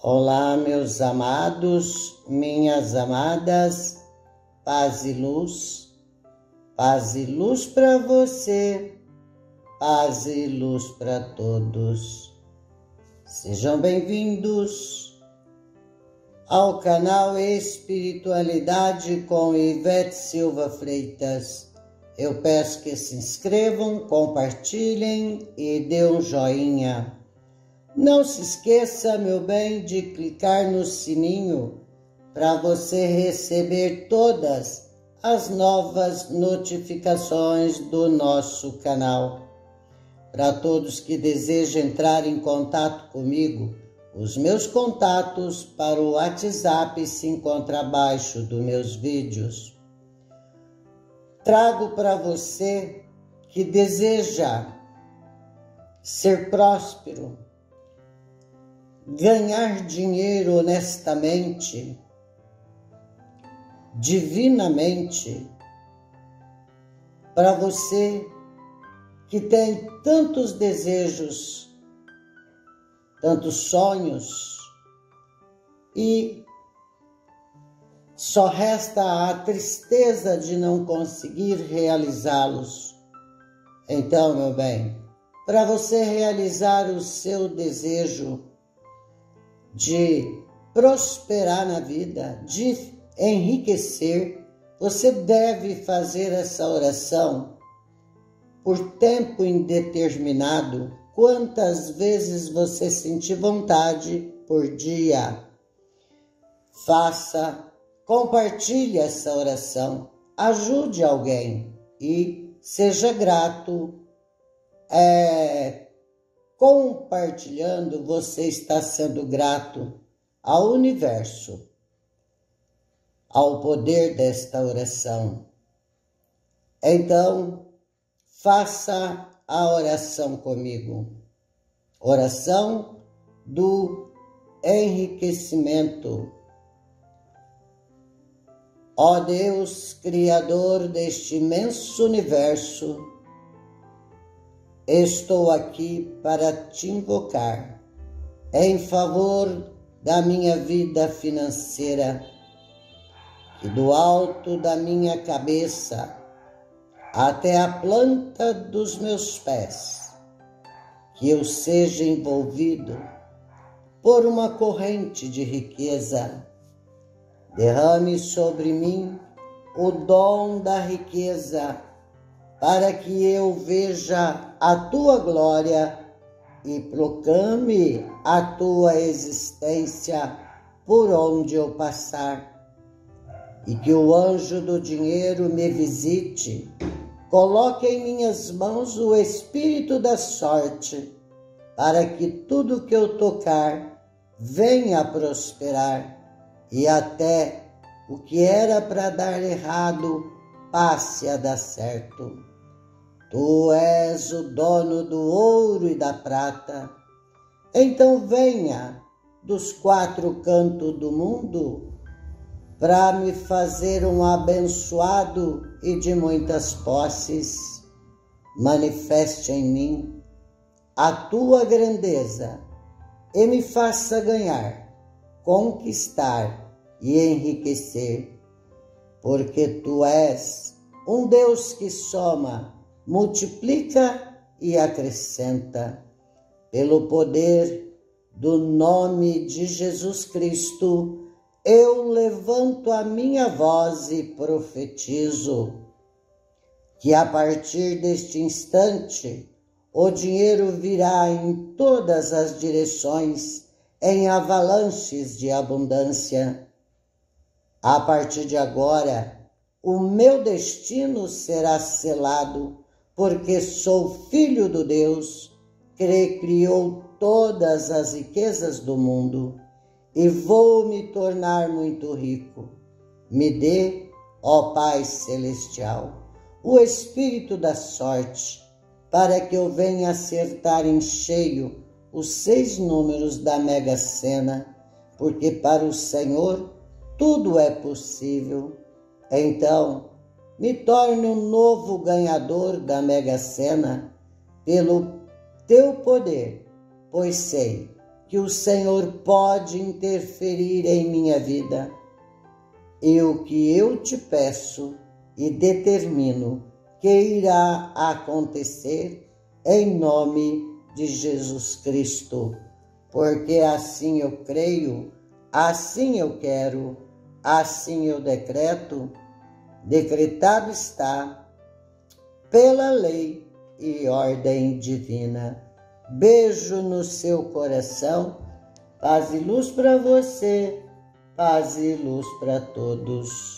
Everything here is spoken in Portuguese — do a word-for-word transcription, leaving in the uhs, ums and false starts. Olá, meus amados, minhas amadas, paz e luz, paz e luz para você, paz e luz para todos. Sejam bem-vindos ao canal Espiritualidade com Ivete Silva Freitas. Eu peço que se inscrevam, compartilhem e dê um joinha. Não se esqueça, meu bem, de clicar no sininho para você receber todas as novas notificações do nosso canal. Para todos que desejam entrar em contato comigo, os meus contatos para o WhatsApp se encontram abaixo dos meus vídeos. Trago para você que deseja ser próspero, ganhar dinheiro honestamente, divinamente, para você que tem tantos desejos, tantos sonhos e só resta a tristeza de não conseguir realizá-los. Então, meu bem, para você realizar o seu desejo de prosperar na vida, de enriquecer, você deve fazer essa oração por tempo indeterminado, quantas vezes você sentir vontade por dia. Faça, compartilhe essa oração, ajude alguém e seja grato. É... Compartilhando, você está sendo grato ao universo, ao poder desta oração. Então, faça a oração comigo. Oração do enriquecimento. Ó Deus, Criador deste imenso universo, estou aqui para te invocar em favor da minha vida financeira, que do alto da minha cabeça até a planta dos meus pés, que eu seja envolvido por uma corrente de riqueza. Derrame sobre mim o dom da riqueza, para que eu veja a Tua glória e proclame a Tua existência por onde eu passar. E que o anjo do dinheiro me visite, coloque em minhas mãos o espírito da sorte, para que tudo que eu tocar venha a prosperar, e até o que era para dar errado passe a dar certo. Tu és o dono do ouro e da prata, então venha dos quatro cantos do mundo para me fazer um abençoado e de muitas posses. Manifeste em mim a tua grandeza e me faça ganhar, conquistar e enriquecer, porque tu és um Deus que soma, multiplica e acrescenta. Pelo poder do nome de Jesus Cristo, eu levanto a minha voz e profetizo que a partir deste instante o dinheiro virá em todas as direções, em avalanches de abundância. A partir de agora, o meu destino será selado, porque sou filho do Deus que criou todas as riquezas do mundo, e vou me tornar muito rico. Me dê, ó Pai Celestial, o espírito da sorte, para que eu venha acertar em cheio os seis números da Mega Sena, porque para o Senhor tudo é possível. Então, me torne um novo ganhador da Mega Sena pelo teu poder, pois sei que o Senhor pode interferir em minha vida. E o que eu te peço e determino que irá acontecer em nome de Jesus Cristo. Porque assim eu creio, assim eu quero, assim eu decreto, decretado está pela lei e ordem divina. Beijo no seu coração, paz e luz para você, paz e luz para todos.